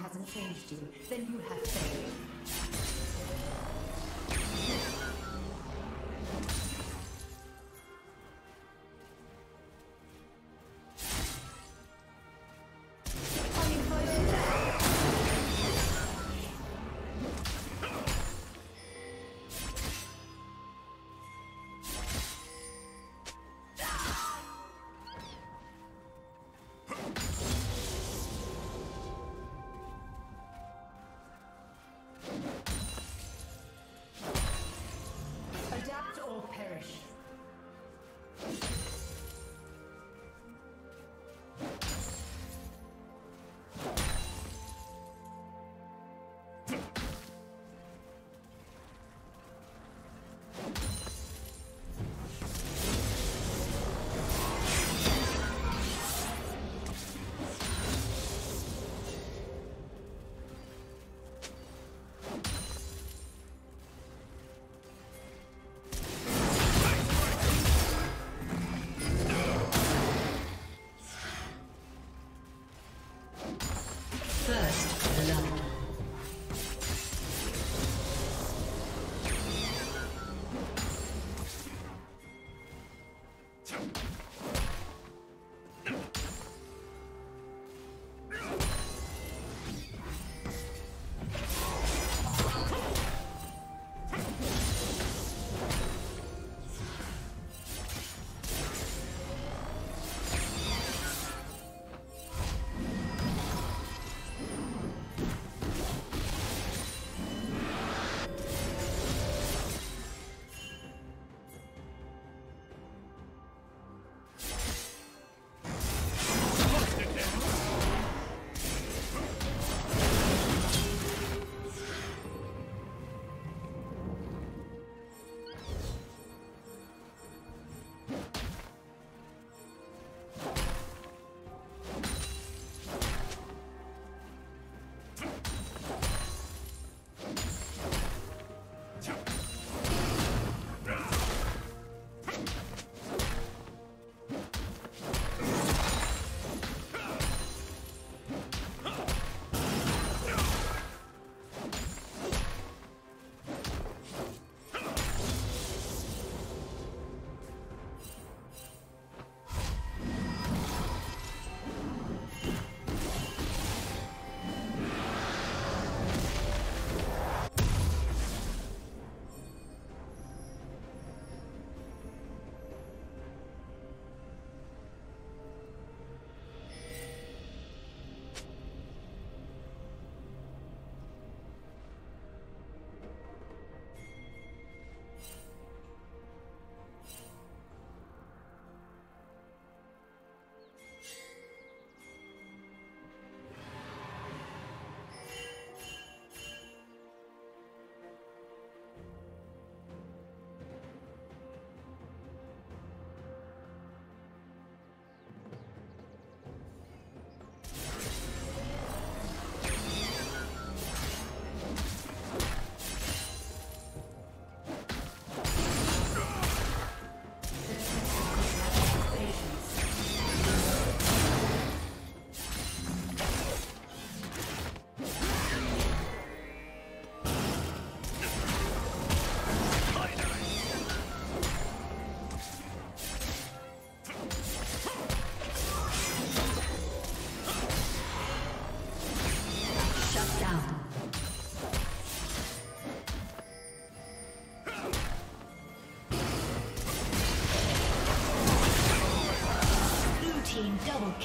hasn't changed you, then you have failed.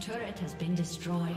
team's turret has been destroyed.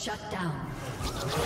Shut down. Shut down.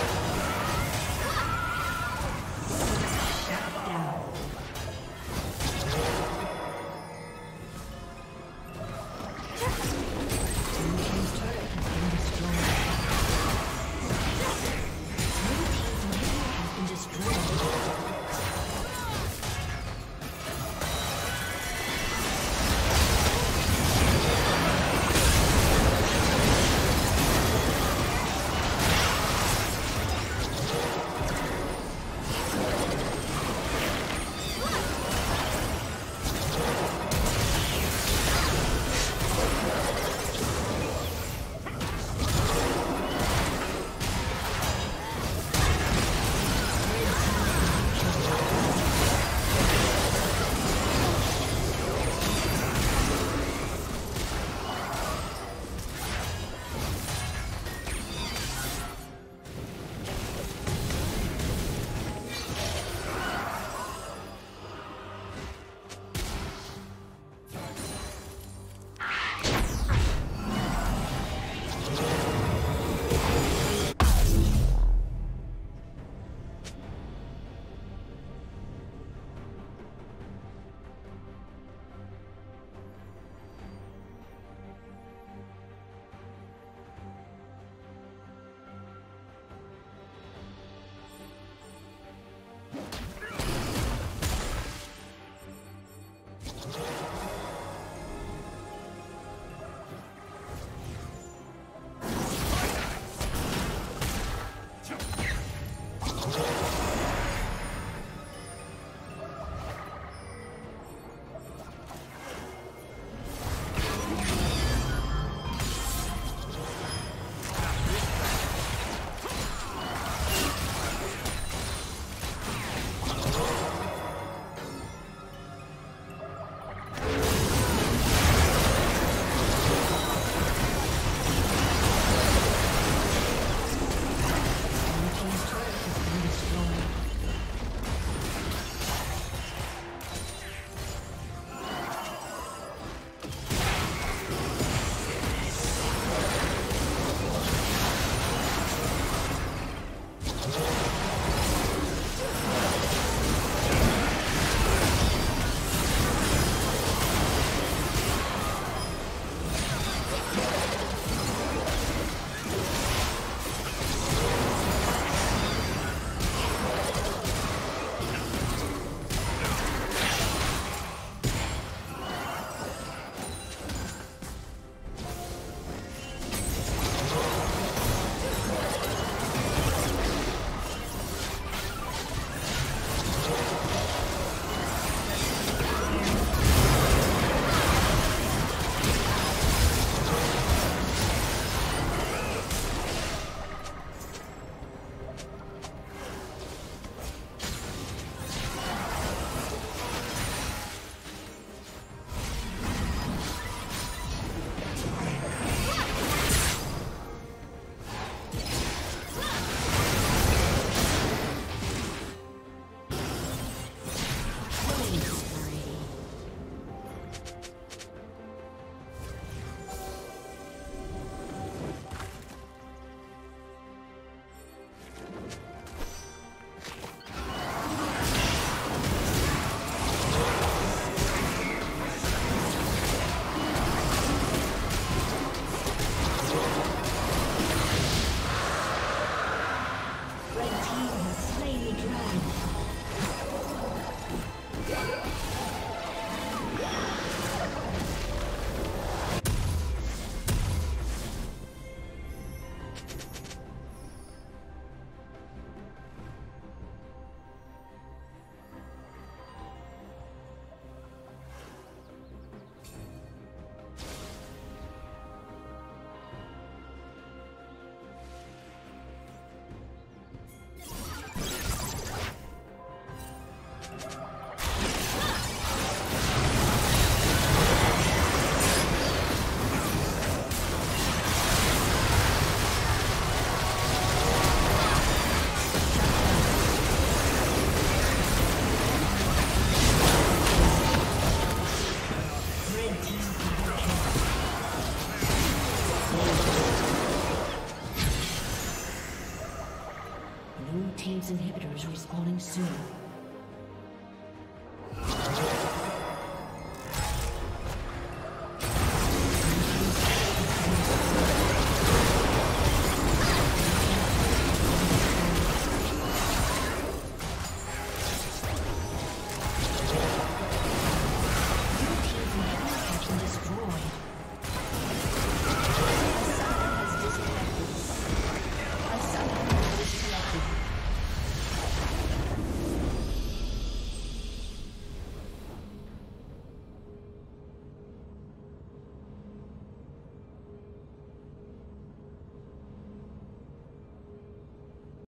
team's inhibitor is respawning soon.